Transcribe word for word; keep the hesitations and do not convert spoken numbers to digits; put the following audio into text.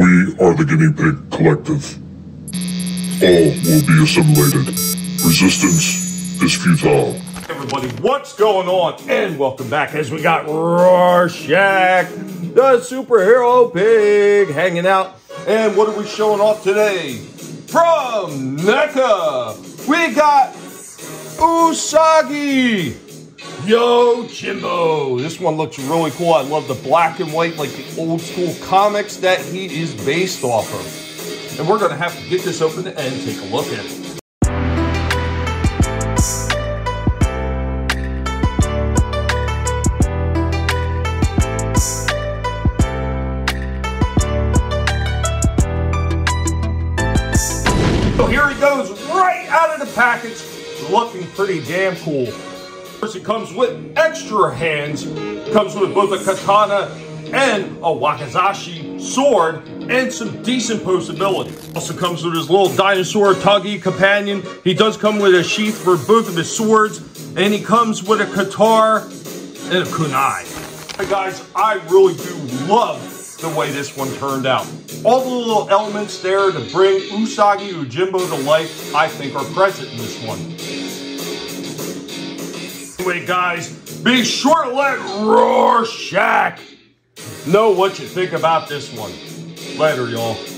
We are the Guinea Pig Collective. All will be assimilated. Resistance is futile. Everybody, what's going on? And welcome back as we got Rorschach, the superhero pig, hanging out. And what are we showing off today? From Neca, we got Usagi Yojimbo. This one looks really cool. I love the black and white, like the old school comics that he is based off of. And we're going to have to get this open and take a look at it. So here he goes, right out of the package, looking pretty damn cool. Of course, it comes with extra hands, comes with both a katana and a wakizashi sword, and some decent posability. Also comes with his little dinosaur tuggy companion. He does come with a sheath for both of his swords, and he comes with a katar and a kunai. Hey guys, I really do love the way this one turned out. All the little elements there to bring Usagi Yojimbo to life, I think, are present in this one. Anyway, guys, be sure to let Rorschach know what you think about this one. Later, y'all.